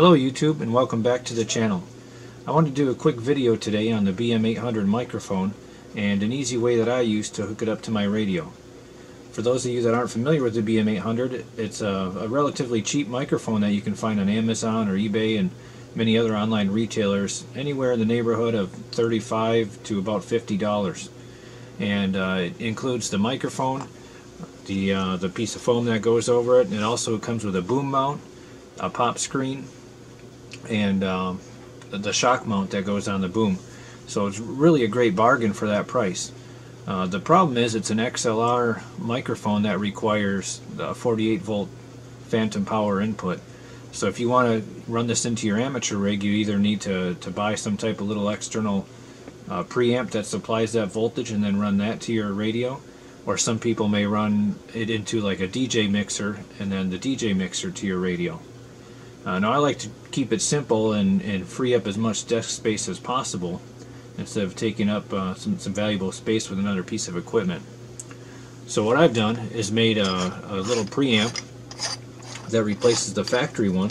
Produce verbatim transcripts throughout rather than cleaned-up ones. Hello YouTube, and welcome back to the channel. I want to do a quick video today on the B M eight hundred microphone and an easy way that I use to hook it up to my radio. For those of you that aren't familiar with the B M eight hundred, it's a, a relatively cheap microphone that you can find on Amazon or eBay and many other online retailers, anywhere in the neighborhood of thirty-five dollars to about fifty dollars. And uh, it includes the microphone, the, uh, the piece of foam that goes over it, and it also comes with a boom mount, a pop screen, and um, the shock mount that goes on the boom. So it's really a great bargain for that price. Uh, the problem is it's an X L R microphone that requires a forty-eight volt phantom power input. So if you want to run this into your amateur rig, you either need to, to buy some type of little external uh, preamp that supplies that voltage and then run that to your radio, or some people may run it into like a D J mixer and then the D J mixer to your radio. Uh, now I like to keep it simple and, and free up as much desk space as possible instead of taking up uh, some, some valuable space with another piece of equipment. So what I've done is made a, a little preamp that replaces the factory one,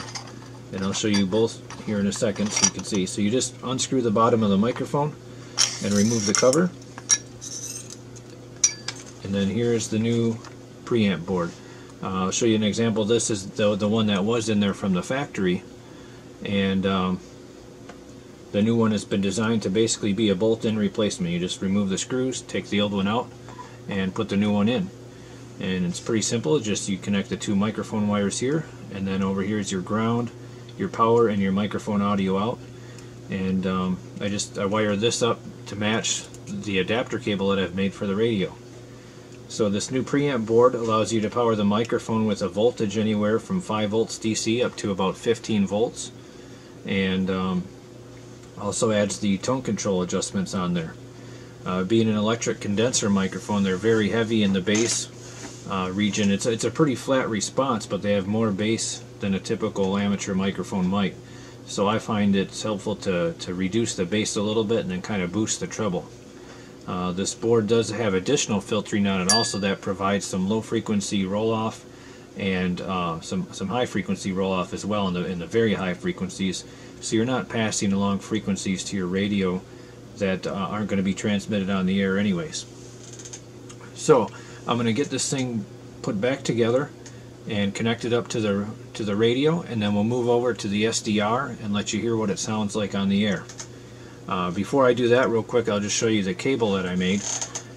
and I'll show you both here in a second so you can see. So you just unscrew the bottom of the microphone and remove the cover, and then here's the new preamp board. Uh, I'll show you an example. This is the, the one that was in there from the factory, and um, the new one has been designed to basically be a bolt-in replacement. You just remove the screws, take the old one out, and put the new one in. And it's pretty simple. Just you connect the two microphone wires here, and then over here is your ground, your power, and your microphone audio out. And um, I just I wire this up to match the adapter cable that I've made for the radio. So this new preamp board allows you to power the microphone with a voltage anywhere from five volts D C up to about fifteen volts, and um, also adds the tone control adjustments on there. Uh, being an electric condenser microphone, they're very heavy in the bass uh, region. It's, it's a pretty flat response, but they have more bass than a typical amateur microphone mic. So I find it's helpful to, to reduce the bass a little bit and then kind of boost the treble. Uh, this board does have additional filtering on it also that provides some low frequency roll-off and uh, some, some high frequency roll-off as well in the, in the very high frequencies, so you're not passing along frequencies to your radio that uh, aren't going to be transmitted on the air anyways. So I'm going to get this thing put back together and connect it up to the, to the radio, and then we'll move over to the S D R and let you hear what it sounds like on the air. Uh, before I do that, real quick, I'll just show you the cable that I made.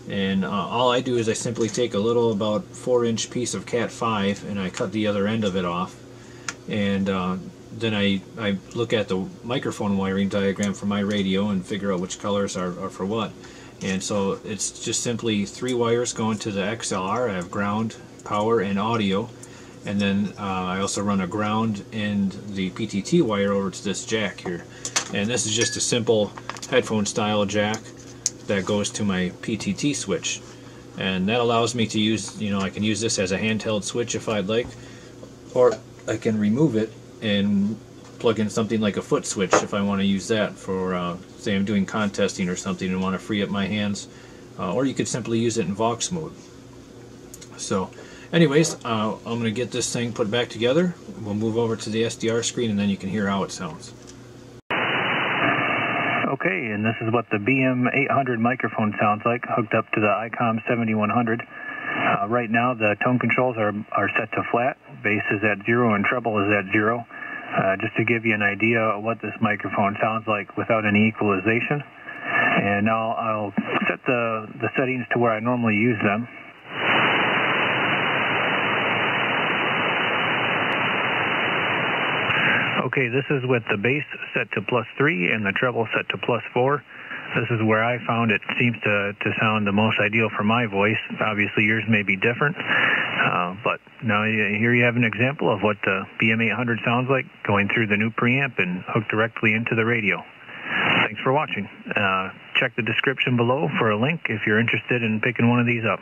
And uh, all I do is I simply take a little about four inch piece of Cat five and I cut the other end of it off. And uh, then I, I look at the microphone wiring diagram for my radio and figure out which colors are, are for what. And so it's just simply three wires going to the X L R. I have ground, power, and audio. And then uh, I also run a ground and the P T T wire over to this jack here. And this is just a simple headphone style jack that goes to my P T T switch, and that allows me to use, you know, I can use this as a handheld switch if I'd like, or I can remove it and plug in something like a foot switch if I want to use that for uh, say I'm doing contesting or something and want to free up my hands, uh, or you could simply use it in Vox mode. So anyways, uh, I'm going to get this thing put back together. We'll move over to the S D R screen and then you can hear how it sounds. Okay, and this is what the B M eight hundred microphone sounds like, hooked up to the ICOM seventy-one hundred. Uh, right now, the tone controls are, are set to flat, bass is at zero, and treble is at zero. Uh, just to give you an idea of what this microphone sounds like without any equalization. And now I'll set the, the settings to where I normally use them. Okay, this is with the bass set to plus three and the treble set to plus four. This is where I found it seems to, to sound the most ideal for my voice. Obviously yours may be different, uh, but now here you have an example of what the B M eight hundred sounds like going through the new preamp and hooked directly into the radio. Thanks for watching. Uh, check the description below for a link if you're interested in picking one of these up.